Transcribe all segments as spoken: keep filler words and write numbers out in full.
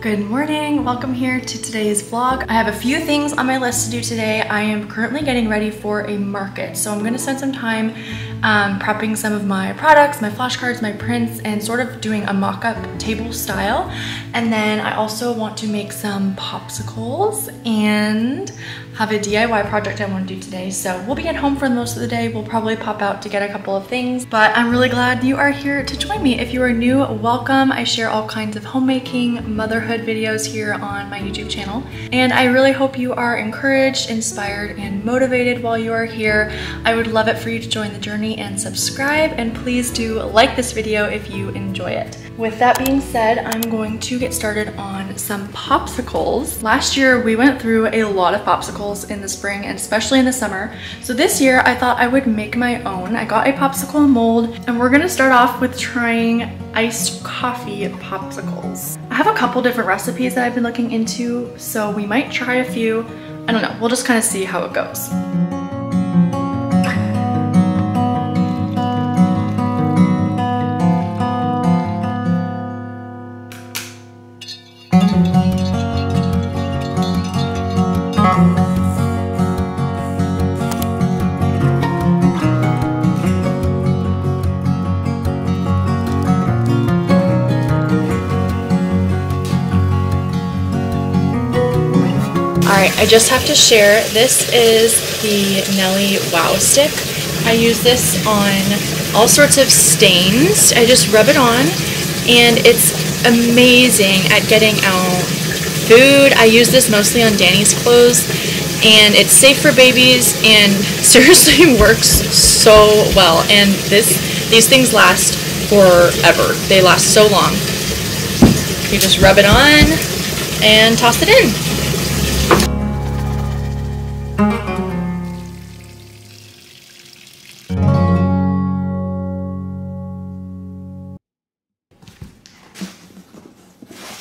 Good morning, welcome here to today's vlog. I have a few things on my list to do today. I am currently getting ready for a market, so I'm gonna spend some time um, prepping some of my products, my flashcards, my prints, and sort of doing a mock-up table style. And then I also want to make some popsicles and have a D I Y project I want to do today. So we'll be at home for most of the day. We'll probably pop out to get a couple of things, but I'm really glad you are here to join me. If you are new, welcome. I share all kinds of homemaking, motherhood, videos here on my YouTube channel, and I really hope you are encouraged, inspired, and motivated while you are here. I would love it for you to join the journey and subscribe, and please do like this video if you enjoy it. With that being said, I'm going to get started on some popsicles. Last year we went through a lot of popsicles in the spring and especially in the summer, so this year I thought I would make my own. I got a popsicle mold, and we're gonna start off with trying iced coffee popsicles. I have a couple different recipes that I've been looking into, so we might try a few. I don't know, we'll just kind of see how it goes. Alright, I just have to share, this is the Nellie Wow Stick. I use this on all sorts of stains. I just rub it on, and it's amazing at getting out food. I use this mostly on Danny's clothes, and it's safe for babies and seriously works so well. And this, these things last forever. They last so long. You just rub it on and toss it in.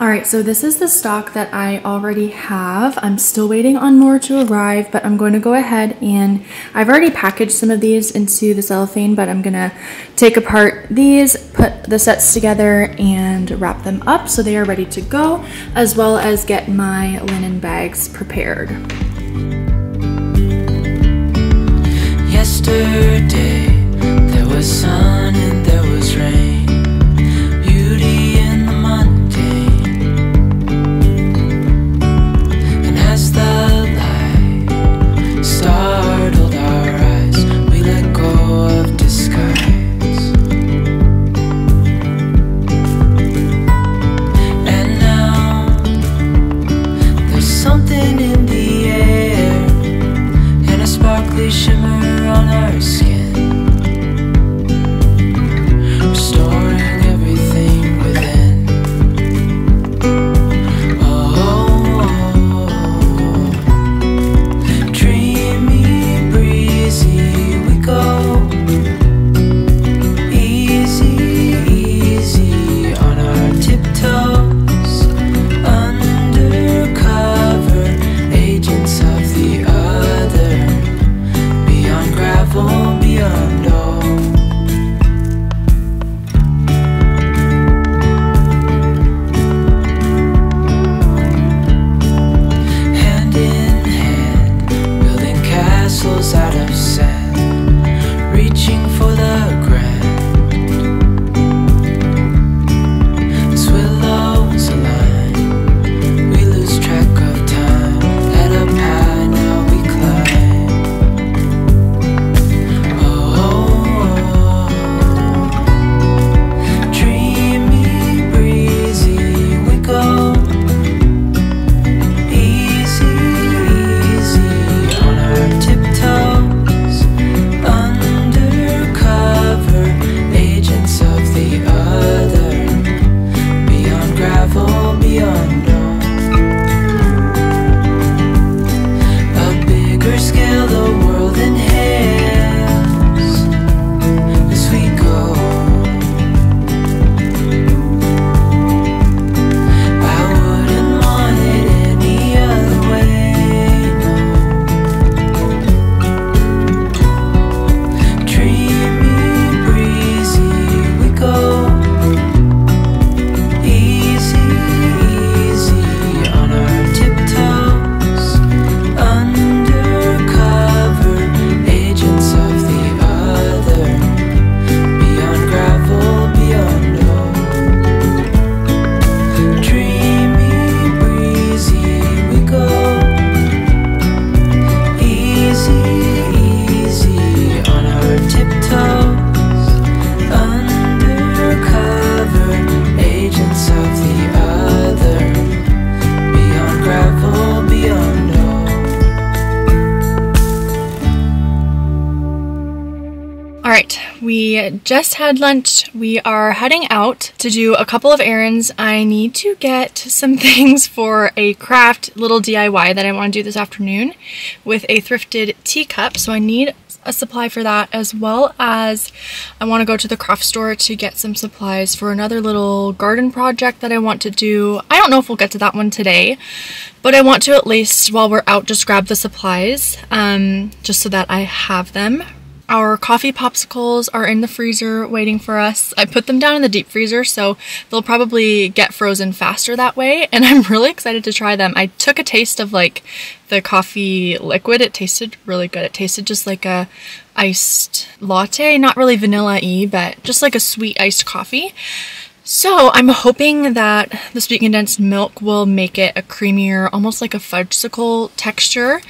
Alright, so this is the stock that I already have. I'm still waiting on more to arrive, but I'm going to go ahead and I've already packaged some of these into the cellophane, but I'm going to take apart these, put the sets together, and wrap them up so they are ready to go, as well as get my linen bags prepared. Yesterday, there was sun and there was rain. Shimmer on our skin, restore We just had lunch. We are heading out to do a couple of errands. I need to get some things for a craft little D I Y that I want to do this afternoon with a thrifted teacup, so I need a supply for that, as well as I want to go to the craft store to get some supplies for another little garden project that I want to do. I don't know if we'll get to that one today, but I want to, at least while we're out, just grab the supplies um, just so that I have them. Our coffee popsicles are in the freezer waiting for us. I put them down in the deep freezer, so they'll probably get frozen faster that way, and I'm really excited to try them. I took a taste of like the coffee liquid. It tasted really good. It tasted just like a iced latte, not really vanilla-y, but just like a sweet iced coffee. So I'm hoping that the sweet condensed milk will make it a creamier, almost like a fudgesicle texture.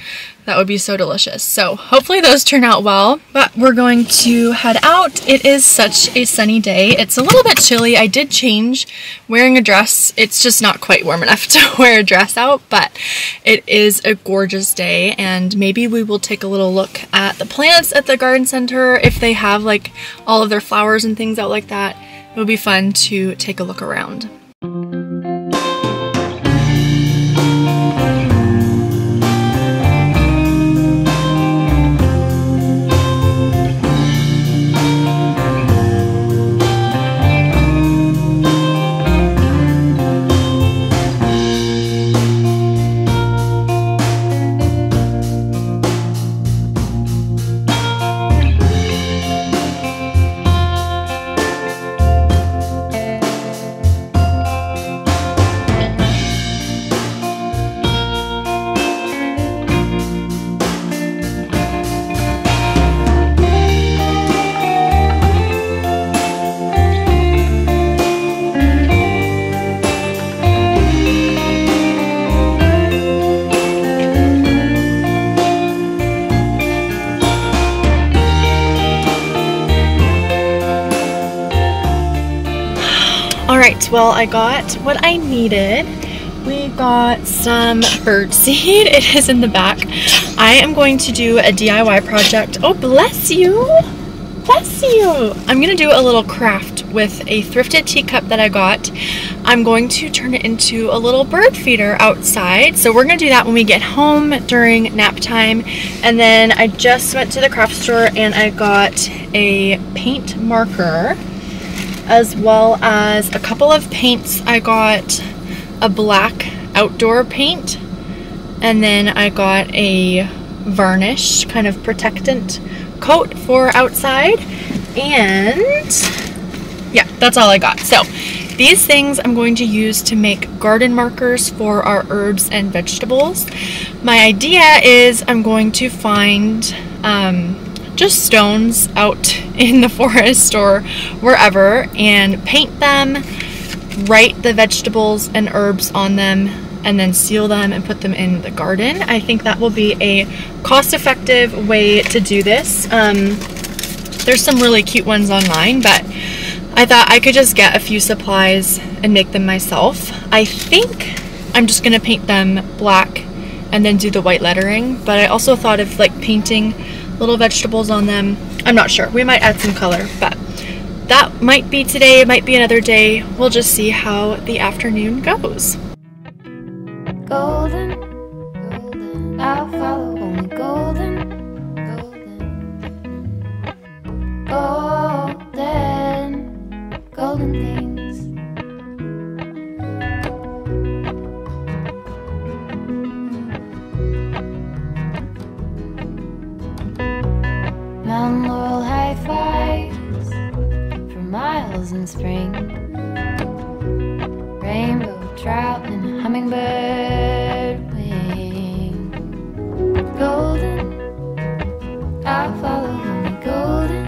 That would be so delicious. So hopefully those turn out well, but we're going to head out. It is such a sunny day. It's a little bit chilly. I did change wearing a dress. It's just not quite warm enough to wear a dress out, but it is a gorgeous day, and maybe we will take a little look at the plants at the garden center if they have like all of their flowers and things out like that. It will be fun to take a look around. Well, I got what I needed. We got some birdseed. It is in the back. I am going to do a D I Y project. Oh, bless you. Bless you. I'm going to do a little craft with a thrifted teacup that I got. I'm going to turn it into a little bird feeder outside. So we're going to do that when we get home during nap time. And then I just went to the craft store and I got a paint marker, as well as a couple of paints. I got a black outdoor paint, and then I got a varnish, kind of protectant coat for outside, and yeah, that's all I got. So these things I'm going to use to make garden markers for our herbs and vegetables. My idea is I'm going to find um, just stones out in the forest or wherever and paint them, write the vegetables and herbs on them, and then seal them and put them in the garden. I think that will be a cost-effective way to do this. Um, there's some really cute ones online, but I thought I could just get a few supplies and make them myself. I think I'm just gonna paint them black and then do the white lettering, but I also thought of like painting little vegetables on them. I'm not sure. We might add some color, but that might be today. It might be another day. We'll just see how the afternoon goes. Golden, golden. I'll follow only golden, golden, golden, golden things. Mountain laurel high fives for miles in spring. Rainbow trout and hummingbird wing. Golden, I'll follow only golden,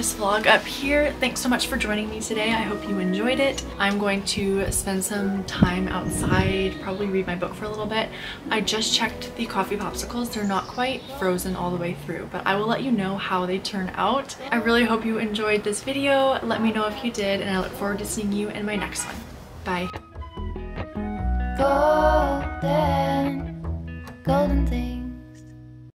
this vlog up here. Thanks so much for joining me today. I hope you enjoyed it. I'm going to spend some time outside, probably read my book for a little bit. I just checked the coffee popsicles. They're not quite frozen all the way through, but I will let you know how they turn out. I really hope you enjoyed this video. Let me know if you did, and I look forward to seeing you in my next one. Bye. Golden, golden thing.